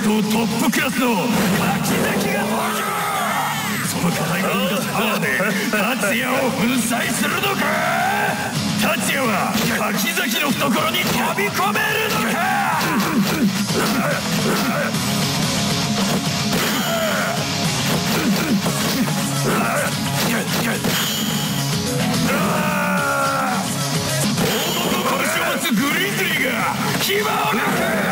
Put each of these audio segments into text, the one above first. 等トップクラスの巻き敵が登場。その巨大なウルスパワーで達也を粉砕するのか。達也は柿崎の懐に飛び込めるのか。グリズリーが牙をなく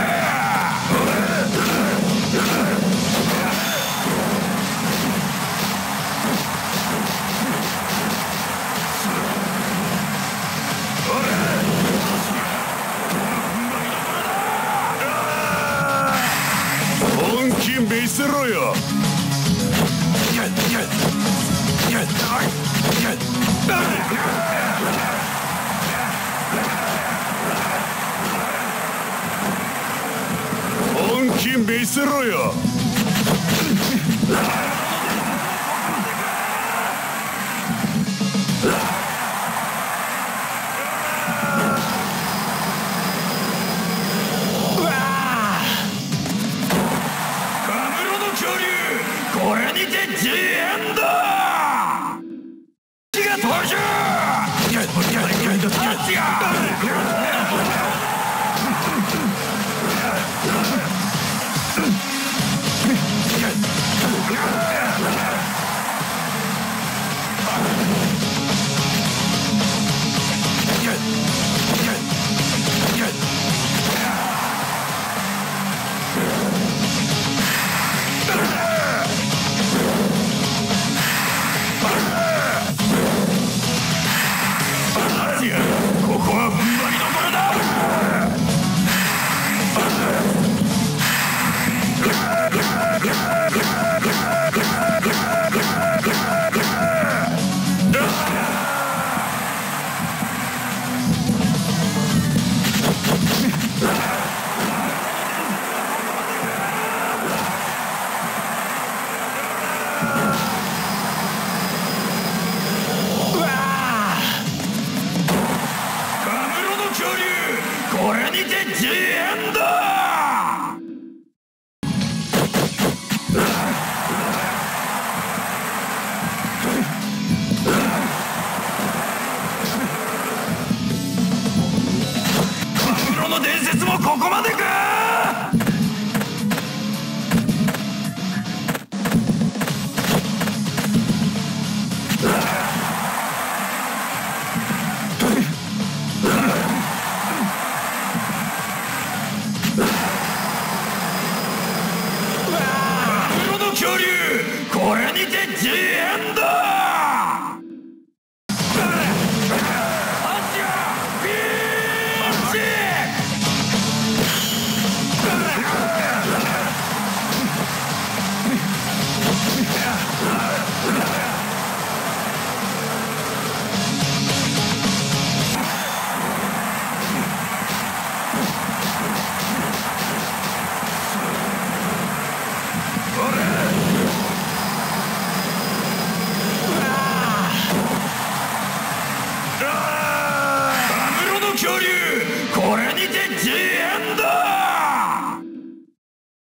本気見せろよ。見せろよ。うわあ、カムロの恐竜、これにてジエンドが登場。伝説もここまでか。